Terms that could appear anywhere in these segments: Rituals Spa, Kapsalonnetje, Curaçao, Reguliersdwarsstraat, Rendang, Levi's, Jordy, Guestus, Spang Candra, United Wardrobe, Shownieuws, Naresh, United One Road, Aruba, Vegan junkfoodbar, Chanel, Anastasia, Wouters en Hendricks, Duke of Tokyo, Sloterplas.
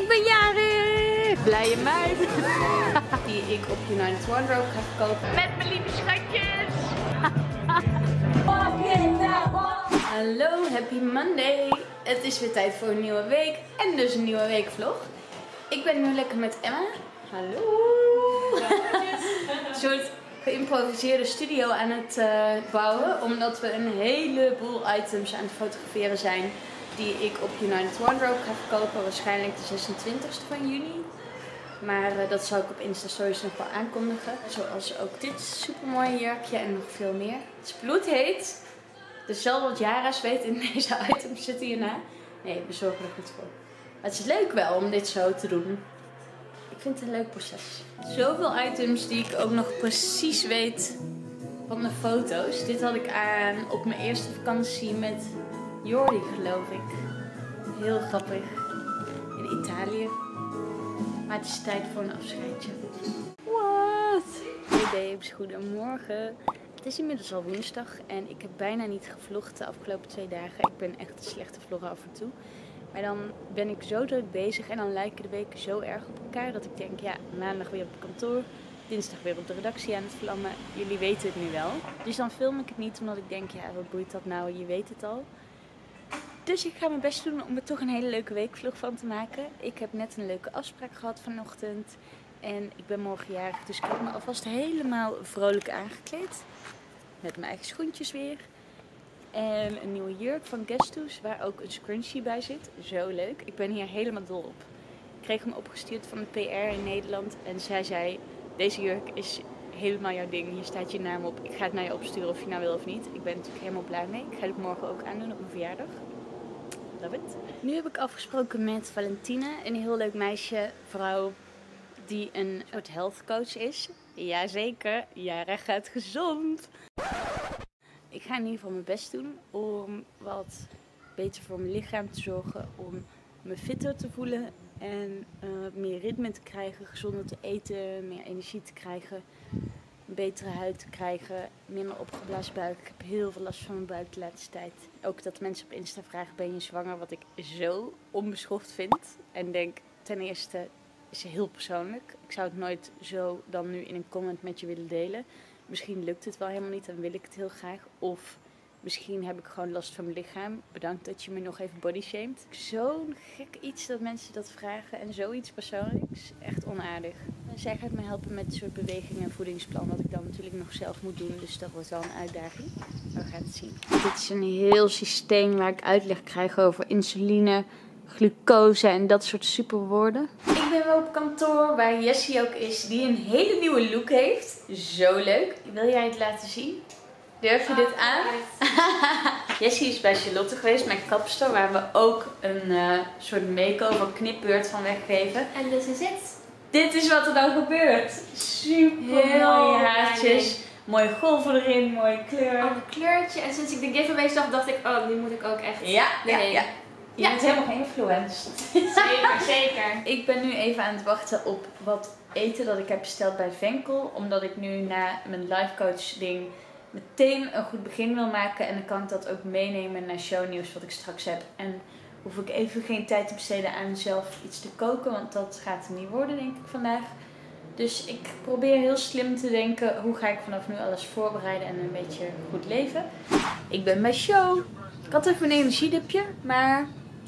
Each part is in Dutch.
Ik ben jarig! Blije meid! Die ik op United One Road ga verkopen. Met mijn lieve schatjes! Hallo, happy Monday! Het is weer tijd voor een nieuwe week en dus een nieuwe weekvlog. Ik ben nu lekker met Emma. Hallo! Een soort geïmproviseerde studio aan het bouwen, omdat we een heleboel items aan het fotograferen zijn. Die ik op United Wardrobe ga verkopen, waarschijnlijk de 26e van juni. Maar dat zal ik op Insta Stories nog wel aankondigen. Zoals ook dit supermooie jurkje en nog veel meer. Het is bloedheet. Dus zal wat jaren zweet in deze items zitten hierna. Nee, we zorgen er goed voor. Maar het is leuk wel om dit zo te doen. Ik vind het een leuk proces. Zoveel items die ik ook nog precies weet van de foto's. Dit had ik aan op mijn eerste vakantie met Jordy, geloof ik. Heel grappig. In Italië. Maar het is tijd voor een afscheidje. Wat? Hey babes, goedemorgen. Het is inmiddels al woensdag en ik heb bijna niet gevlogd de afgelopen 2 dagen. Ik ben echt een slechte vlogger af en toe. Maar dan ben ik zo druk bezig en dan lijken de weken zo erg op elkaar dat ik denk, ja, maandag weer op het kantoor. Dinsdag weer op de redactie aan het vlammen. Jullie weten het nu wel. Dus dan film ik het niet omdat ik denk, ja, wat boeit dat nou? Je weet het al. Dus ik ga mijn best doen om er toch een hele leuke weekvlog van te maken. Ik heb net een leuke afspraak gehad vanochtend. En ik ben morgen jarig, dus ik heb me alvast helemaal vrolijk aangekleed. Met mijn eigen schoentjes weer. En een nieuwe jurk van Guestus, waar ook een scrunchie bij zit. Zo leuk. Ik ben hier helemaal dol op. Ik kreeg hem opgestuurd van de PR in Nederland. En zij zei, deze jurk is helemaal jouw ding. Hier staat je naam op. Ik ga het naar je opsturen of je nou wil of niet. Ik ben natuurlijk helemaal blij mee. Ik ga het morgen ook aandoen op mijn verjaardag. Love it. Nu heb ik afgesproken met Valentina, een heel leuk meisje, vrouw, die een soort health coach is. Jazeker, jarig gaat gezond. Ik ga in ieder geval mijn best doen om wat beter voor mijn lichaam te zorgen, om me fitter te voelen en meer ritme te krijgen, gezonder te eten, meer energie te krijgen, een betere huid te krijgen, minder opgeblazen buik. Ik heb heel veel last van mijn buik de laatste tijd. Ook dat mensen op Insta vragen, ben je zwanger? Wat ik zo onbeschoft vind. En denk, ten eerste is het heel persoonlijk. Ik zou het nooit zo dan nu in een comment met je willen delen. Misschien lukt het wel helemaal niet, dan wil ik het heel graag. Of misschien heb ik gewoon last van mijn lichaam. Bedankt dat je me nog even bodyshamed. Zo'n gek iets dat mensen dat vragen en zoiets persoonlijks. Echt onaardig. Zij gaat me helpen met een soort bewegingen en voedingsplan. Wat ik dan natuurlijk nog zelf moet doen. Dus dat wordt wel een uitdaging. Maar we gaan het zien. Dit is een heel systeem waar ik uitleg krijg over insuline, glucose en dat soort superwoorden. Ik ben wel op kantoor waar Jessie ook is. Die een hele nieuwe look heeft. Zo leuk. Wil jij het laten zien? Durf je dit aan? Jessie is bij Charlotte geweest, mijn kapster, waar we ook een soort make-over knipbeurt van weggeven. En dit is het. Dit is wat er dan gebeurt. Super mooie haartjes. Mooie golven erin, mooie kleur. Oh, een kleurtje. En sinds ik de giveaway zag, dacht ik, oh, die moet ik ook echt. Ja, nee. Ja. Je bent helemaal geïnfluenced. Zeker, zeker. Ik ben nu even aan het wachten op wat eten dat ik heb besteld bij Venkel. Omdat ik nu na mijn lifecoach ding meteen een goed begin wil maken. En dan kan ik dat ook meenemen naar shownieuws wat ik straks heb. En hoef ik even geen tijd te besteden aan zelf iets te koken. Want dat gaat hem niet worden, denk ik, vandaag. Dus ik probeer heel slim te denken. Hoe ga ik vanaf nu alles voorbereiden en een beetje goed leven. Ik ben bij show. Ik had even een energiedipje. Maar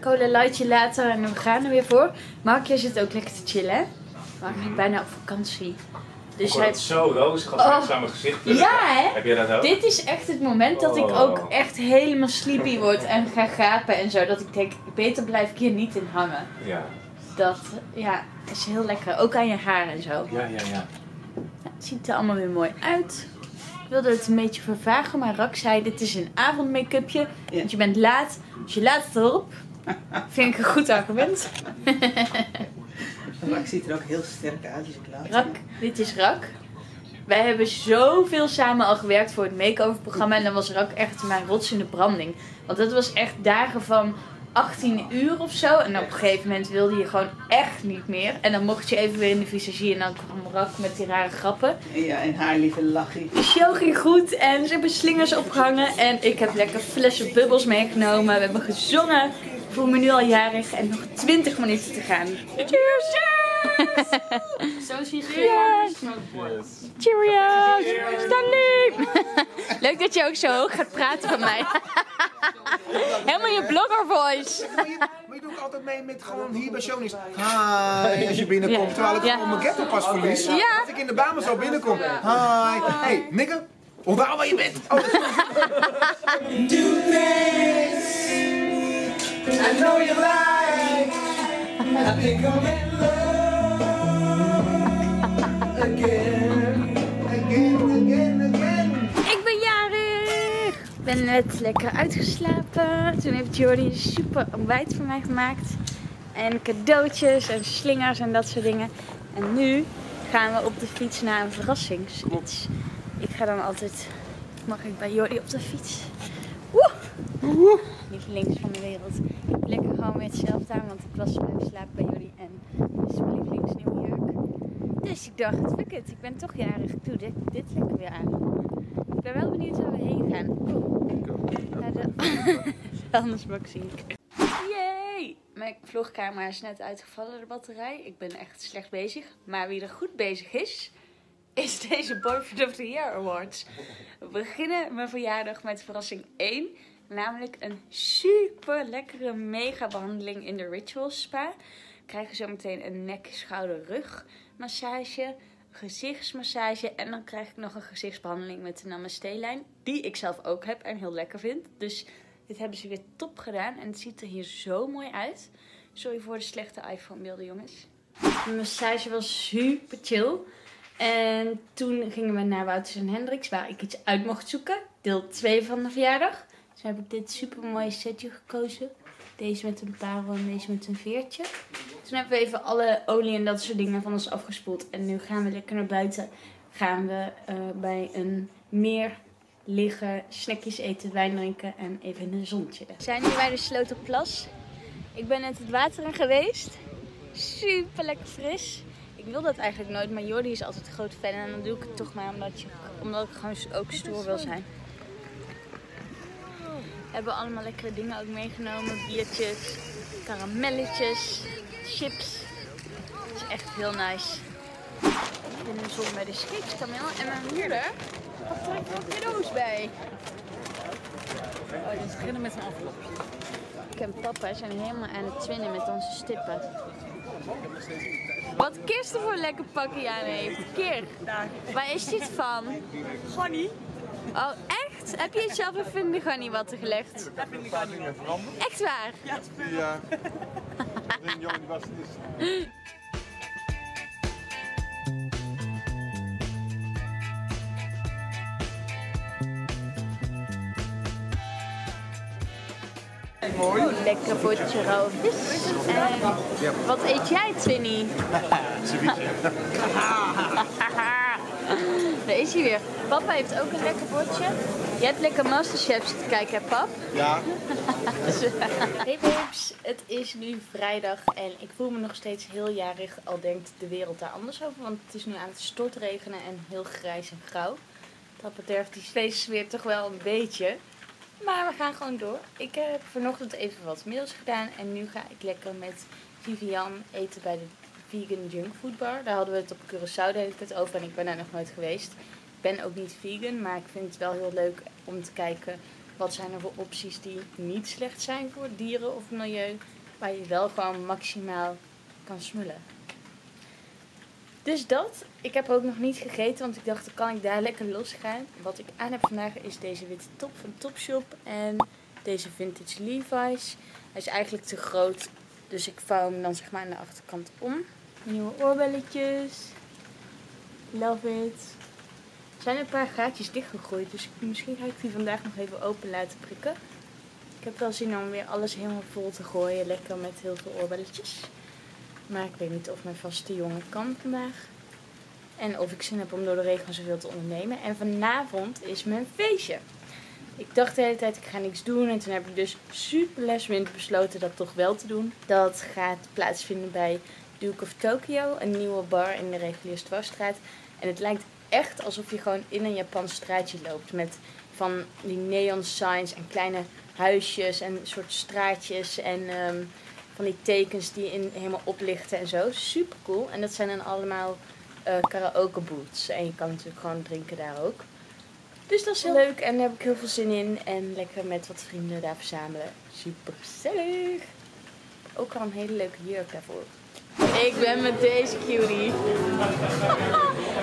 cola lightje later en we gaan er weer voor. Mark, jij zit ook lekker te chillen, hè? Mark gaat bijna op vakantie. Dus ik het zo roze gaat aan mijn gezicht. Ja, hè? Heb jij dat ook? Dit is echt het moment dat ik ook echt helemaal sleepy word en ga gapen en zo. Dat ik denk, beter blijf ik hier niet in hangen. Ja. Dat, ja, is heel lekker. Ook aan je haar en zo. Ja. Nou, het ziet er allemaal weer mooi uit. Ik wilde het een beetje vervagen, maar Rak zei, dit is een avondmake-upje. Ja. Want je bent laat. Dus je laat het erop. Vind ik een goed argument. Rak ziet er ook heel sterk uit als ik laat. Rak, dit is Rak. Wij hebben zoveel samen al gewerkt voor het make-over programma. En dan was Rak echt mijn rots in de branding. Want dat was echt dagen van 18 uur of zo. En op een gegeven moment wilde je gewoon echt niet meer. En dan mocht je even weer in de visagie. En dan kwam Rak met die rare grappen. Ja, en haar lieve lachie. De show ging goed en ze hebben slingers opgehangen. En ik heb lekker flessen bubbels meegenomen. We hebben gezongen. Ik voel me nu al jarig en nog 20 minuten te gaan. Cheers! Cheers! Zo zie je het gewoon. Cheerio! Cheers! Danny! Leuk dat je ook zo hoog gaat praten van mij. Helemaal je blogger voice. Maar je doet altijd mee met gewoon hier bij Shonies. Hi, als je binnenkomt. Terwijl ik gewoon mijn ghetto pas verlies. Ja. Als ik in de baan zo binnenkom. Hi. Hey, nigger. Onthoud waar je bent. Oh, I know you like. I think I'm in love again, again, again, again. Ik ben jarig. Ik ben net lekker uitgeslapen. Toen heeft Jordy super ontbijt voor mij gemaakt en cadeautjes en slingers en dat soort dingen. En nu gaan we op de fiets naar een verrassing. Iets. Ik ga dan altijd. Mag ik bij Jordy op de fiets? Woe! Niet links van de wereld. Ik heb lekker gewoon weer hetzelfde aan, want ik was blijven slapen bij jullie en het is mijn lievelingsnieuwe jurk. Dus ik dacht, fuck it, ik ben toch jarig. Ik doe dit lekker weer aan. Ik ben wel benieuwd waar we heen gaan. Naar de vuilnisbak zie ik. Yay! Mijn vlogcamera is net uitgevallen, de batterij. Ik ben echt slecht bezig. Maar wie er goed bezig is, is deze Boyfriend of the Year Awards. We beginnen mijn verjaardag met verrassing 1. Namelijk een super lekkere mega behandeling in de Rituals Spa. We krijgen zo meteen een nek, schouder, rug massage, gezichtsmassage. En dan krijg ik nog een gezichtsbehandeling met de Namaste lijn. Die ik zelf ook heb en heel lekker vind. Dus dit hebben ze weer top gedaan. En het ziet er hier zo mooi uit. Sorry voor de slechte iPhone beelden, jongens. De massage was super chill. En toen gingen we naar Wouters en Hendricks, waar ik iets uit mocht zoeken. Deel 2 van de verjaardag. Dus heb ik dit super mooie setje gekozen. Deze met een parel en deze met een veertje. Toen hebben we even alle olie en dat soort dingen van ons afgespoeld. En nu gaan we lekker naar buiten. Gaan we bij een meer liggen, snackjes eten, wijn drinken en even in een zonnetje. We zijn hier bij de Sloterplas. Ik ben net het water in geweest. Super lekker fris. Ik wil dat eigenlijk nooit, maar Jordy is altijd een groot fan. En dan doe ik het toch maar omdat ik gewoon ook stoer wil zijn. We hebben allemaal lekkere dingen ook meegenomen. Biertjes, karamelletjes, chips. Het is echt heel nice. Ik ben nu zon bij de scheepskameel en mijn huurder trekt er ook cadeaus bij. Oh, ze beginnen met een envelopje. Ik en papa zijn helemaal aan het twinnen met onze stippen. Wat Kirsten voor een lekker pakje aan heeft. Kirk, waar is dit van? Gannie. Oh, echt? Heb je het zelf in Vindigannie wat er gelegd? Dat vind ik aan dingen veranderd. Echt waar? Ja, ja. Een jongen was het. Mooi. Oh, lekker bordje rauwe vis. En wat eet jij, Twinny? Daar is hij weer. Papa heeft ook een lekker bordje. Je hebt lekker Masterchef zitten kijken, hè pap? Ja. Hey babes, het is nu vrijdag en ik voel me nog steeds heel jarig. Al denkt de wereld daar anders over, want het is nu aan het stortregenen en heel grijs en grauw. Dat bederft die feestsfeer toch wel een beetje. Maar we gaan gewoon door. Ik heb vanochtend even wat mails gedaan en nu ga ik lekker met Vivian eten bij de Vegan junkfoodbar. Daar hadden we het op Curaçao de hele tijd over en ik ben daar nog nooit geweest. Ik ben ook niet vegan, maar ik vind het wel heel leuk om te kijken wat zijn er voor opties die niet slecht zijn voor dieren of milieu. Waar je wel gewoon maximaal kan smullen. Dus dat. Ik heb ook nog niet gegeten, want ik dacht dan kan ik daar lekker los gaan. Wat ik aan heb vandaag is deze witte top van Topshop en deze vintage Levi's. Hij is eigenlijk te groot, dus ik vouw hem dan zeg maar aan de achterkant om. Nieuwe oorbelletjes. Love it. Er zijn een paar gaatjes dichtgegroeid, dus misschien ga ik die vandaag nog even open laten prikken. Ik heb wel zin om weer alles helemaal vol te gooien, lekker met heel veel oorbelletjes. Maar ik weet niet of mijn vaste jongen kan vandaag. En of ik zin heb om door de regen zoveel te ondernemen. En vanavond is mijn feestje. Ik dacht de hele tijd, ik ga niks doen. En toen heb ik dus super last minute besloten dat toch wel te doen. Dat gaat plaatsvinden bij Duke of Tokyo. Een nieuwe bar in de Reguliersdwarsstraat. En het lijkt echt alsof je gewoon in een Japans straatje loopt. Met van die neon signs en kleine huisjes en soort straatjes en van die tekens die helemaal oplichten en zo. Super cool. En dat zijn dan allemaal karaoke booths. En je kan natuurlijk gewoon drinken daar ook. Dus dat is heel leuk en daar heb ik heel veel zin in. En lekker met wat vrienden daar verzamelen. Super gezellig. Ook al een hele leuke jurk daarvoor. Ik ben met deze cutie.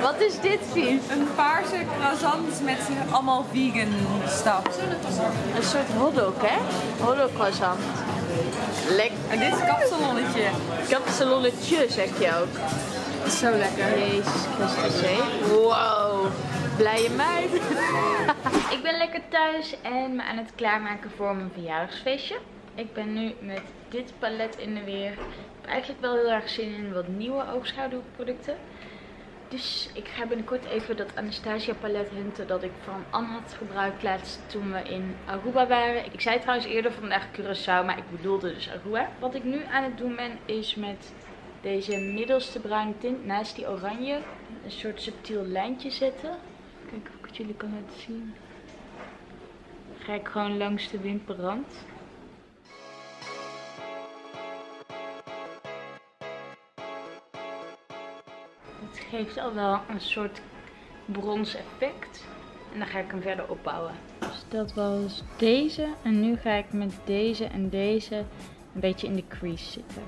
Wat is dit, Fief? Een paarse croissant met allemaal vegan stuff. Een soort hotdog, hè? Hotdog croissant. Lekker. En dit is kapsalonnetje. Kapsalonnetje, zeg je ook. Zo lekker. Jezus Christus, hé. Wow. Blije meid. Ik ben lekker thuis en me aan het klaarmaken voor mijn verjaardagsfeestje. Ik ben nu met dit palet in de weer. Ik heb eigenlijk wel heel erg zin in wat nieuwe oogschaduwproducten. Dus ik ga binnenkort even dat Anastasia palet hinten dat ik van Anne had gebruikt laatst toen we in Aruba waren. Ik zei trouwens eerder vandaag Curaçao, maar ik bedoelde dus Aruba. Wat ik nu aan het doen ben is met deze middelste bruine tint naast die oranje een soort subtiel lijntje zetten. Kijken of ik het jullie kan laten zien. Dan ga ik gewoon langs de wimperrand. Het geeft al wel een soort brons effect. En dan ga ik hem verder opbouwen. Dus dat was deze. En nu ga ik met deze en deze een beetje in de crease zitten.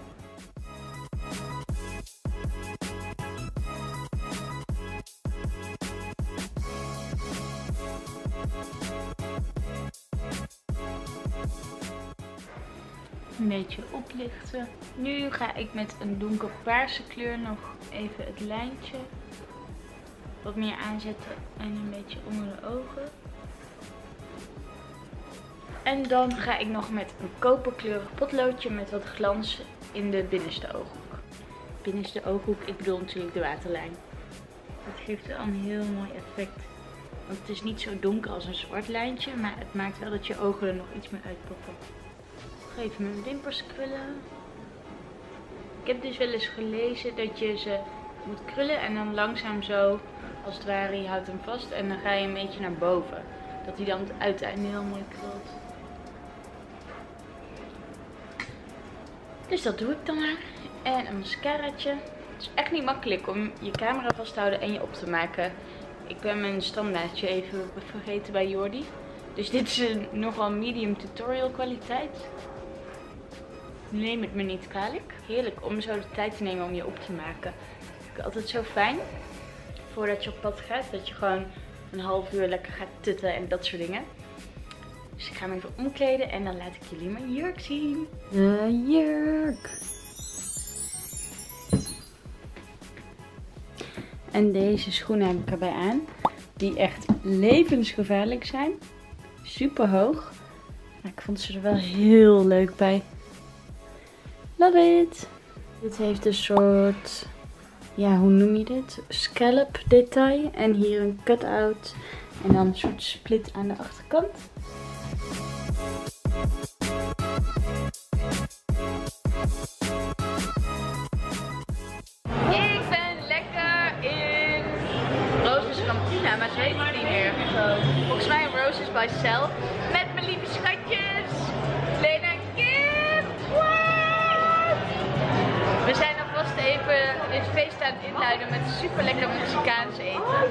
Een beetje oplichten. Nu ga ik met een donkerpaarse kleur nog even het lijntje wat meer aanzetten en een beetje onder de ogen. En dan ga ik nog met een koperkleurig potloodje met wat glans in de binnenste ooghoek. Binnenste ooghoek, ik bedoel natuurlijk de waterlijn. Dat geeft wel een heel mooi effect. Want het is niet zo donker als een zwart lijntje, maar het maakt wel dat je ogen er nog iets meer uitpoppen. Geef me mijn wimpers krullen. Ik heb dus wel eens gelezen dat je ze moet krullen en dan langzaam zo, als het ware, je houdt hem vast en dan ga je een beetje naar boven. Dat hij dan het uiteinde heel mooi krult. Dus dat doe ik dan maar. En een mascaraatje. Het is echt niet makkelijk om je camera vast te houden en je op te maken. Ik ben mijn standaardje even vergeten bij Jordy. Dus dit is een nogal medium tutorial kwaliteit. Neem het me niet kwalijk. Heerlijk om zo de tijd te nemen om je op te maken. Ik vind altijd zo fijn. Voordat je op pad gaat. Dat je gewoon een half uur lekker gaat tutten en dat soort dingen. Dus ik ga hem even omkleden. En dan laat ik jullie mijn jurk zien. De jurk. En deze schoenen heb ik erbij aan. Die echt levensgevaarlijk zijn. Super hoog. Maar ik vond ze er wel heel leuk bij. Love it! Dit heeft een soort, ja, hoe noem je dit? Scallop detail. En hier een cut-out. En dan een soort split aan de achterkant. Ik ben lekker in Roos's kantina, maar ze weet het niet meer. Volgens mij Roos's by Self. Met mijn lieve schatjes. Lena. We zijn alvast even dit feest aan het inluiden met super lekker Mexicaans eten.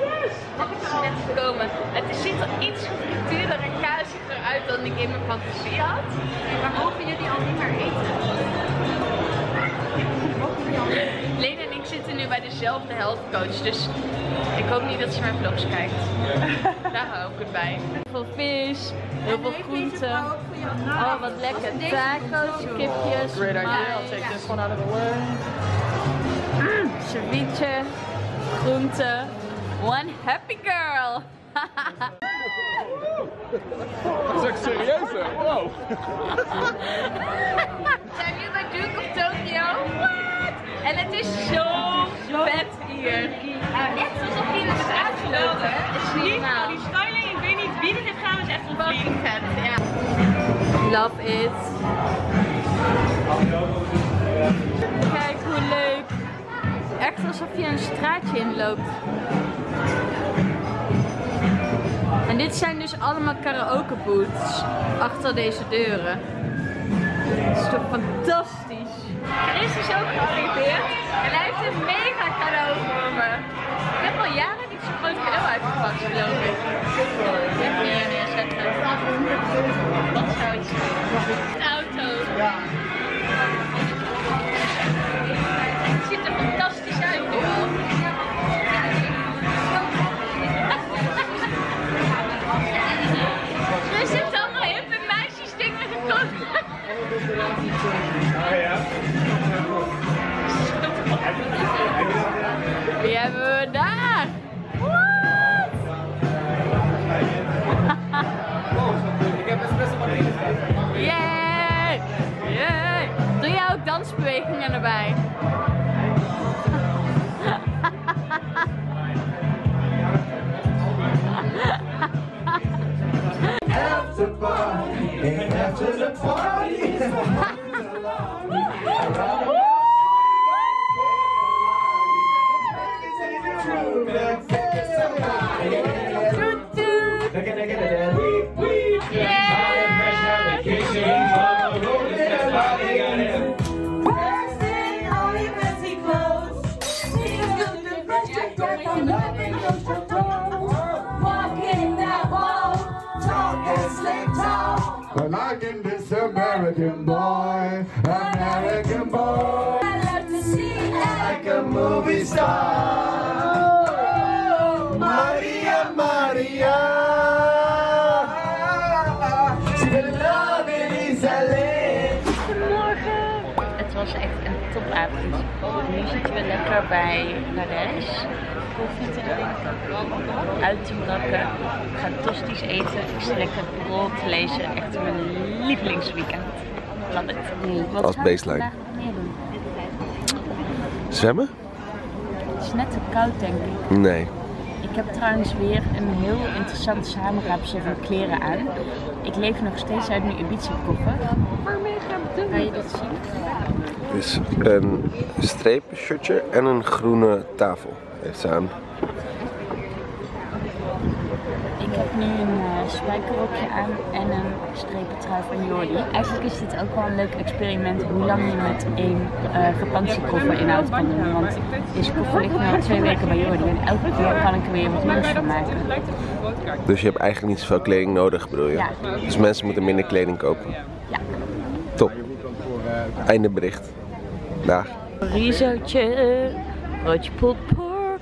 Dat is net gekomen. Het ziet er iets frituurder en kaasiger uit dan ik in mijn fantasie had. Maar mogen jullie al niet meer eten? Lena en ik zitten nu bij dezelfde health coach, dus ik hoop niet dat ze mijn vlogs kijkt. Daar hou ik het bij. Heel veel vis, heel veel groenten. Oh, wat lekker. Tacos, kipjes. Great idea, I'll take this one out of the way. Ceviche, groenten. One happy girl. Dat is echt serieus, hè? Wow. Zijn jullie bij Duke of Tokyo? What? En het is zo vet hier. Echt alsof jullie het is uitgelopen. Het is niet normaal. Die styling, ik weet niet wie dit gaan, is echt fucking vet. Ja. Love it. Kijk hoe leuk. Echt alsof je een straatje inloopt. En dit zijn dus allemaal karaoke booths achter deze deuren. Dat is toch fantastisch. Chris is ook gearriveerd en hij heeft een mega cadeau voor me. Ik heb al jaren niet zo'n groot cadeau uitgepakt, geloof ik. Even hier neerzetten. Wat zou het zijn? Een auto. Het ziet er fantastisch uit nu al. Chris heeft allemaal hippe meisjes dingen gekocht. Oh ja? Wie hebben we daar? Wat? Ik heb best wel wat ingezet. Yay! Yay! Doe jij ook dansbewegingen erbij? After party, after the party. Liking this American boy, American boy. I love to see like a movie star. Oh, Maria, Maria. She will love it, LA. Goedemorgen. Het was echt een topavond. Nu zitten we lekker bij Naresh. Koffie te drinken, uit te brakken, gaan tosti's eten, lekker brood lezen. Echt mijn lievelingsweekend. Love it. Wat als baseline. Zwemmen? Het is net te koud, denk ik. Nee. Ik heb trouwens weer een heel interessante samenraapsel van kleren aan. Ik leef nog steeds uit mijn Ibiza-koffer. Waarmee gaan we doen? Ga je dit zien? Het is een streepshirtje en een groene tafel. Heeft ze aan. Ik heb nu een spijkerrokje aan en een strepentrui van Jordy. Eigenlijk is dit ook wel een leuk experiment hoe lang je met één vakantiekoffer inhoud kan doen. Want deze koffer ligt nu al 2 weken bij Jordy en elke keer kan ik er weer wat nieuws van maken. Dus je hebt eigenlijk niet zoveel kleding nodig, bedoel je? Ja. Dus mensen moeten minder kleding kopen? Ja. Top. Einde bericht. Dag. Risotje, broodje pulled pork.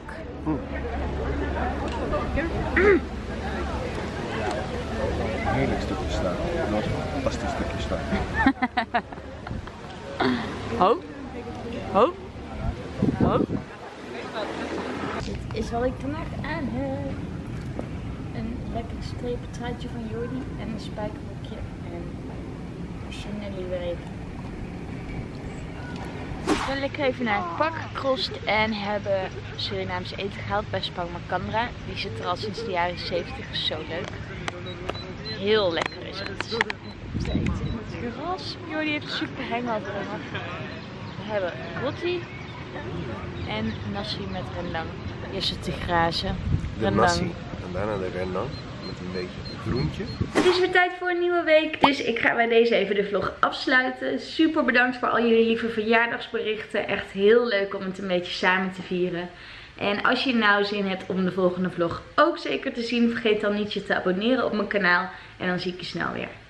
Heerlijk stukje staan. Nog een fantastisch stukje staan. Ho. Ho. Ho. Dit is wat ik vandaag aan heb. Een lekker strepen truitje van Jordy en een spijkerbroekje. En Chanel weer even. We zijn lekker even naar het park gekrost en hebben Surinaams eten gehaald bij Spang Candra. Die zit er al sinds de jaren 70, is zo leuk. Heel lekker is het. Gras, Jordy heeft super hengel. We hebben roti en nasi met rendang. Hier zit te grazen. De nasi en daarna de rendang met een beetje groentje. Het is weer tijd voor een nieuwe week, dus ik ga bij deze even de vlog afsluiten. Super bedankt voor al jullie lieve verjaardagsberichten. Echt heel leuk om het een beetje samen te vieren. En als je nou zin hebt om de volgende vlog ook zeker te zien, vergeet dan niet je te abonneren op mijn kanaal. En dan zie ik je snel weer.